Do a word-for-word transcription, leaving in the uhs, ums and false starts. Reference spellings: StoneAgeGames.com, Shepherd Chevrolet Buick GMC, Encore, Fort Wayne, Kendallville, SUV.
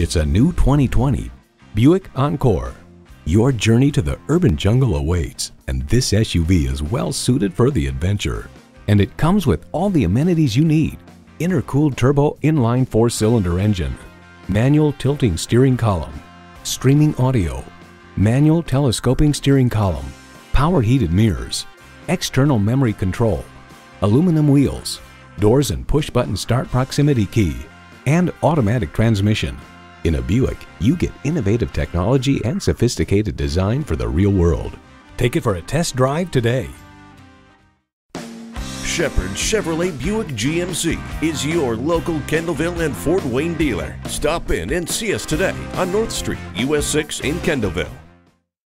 It's a new twenty twenty Buick Encore. Your journey to the urban jungle awaits, and this S U V is well suited for the adventure. And it comes with all the amenities you need: intercooled turbo inline four-cylinder engine, manual tilting steering column, streaming audio, manual telescoping steering column, power heated mirrors, external memory control, aluminum wheels, doors and push-button start proximity key, and automatic transmission. In a Buick, you get innovative technology and sophisticated design for the real world. Take it for a test drive today. Shepherd Chevrolet Buick G M C is your local Kendallville and Fort Wayne dealer. Stop in and see us today on North Street, U S six in Kendallville.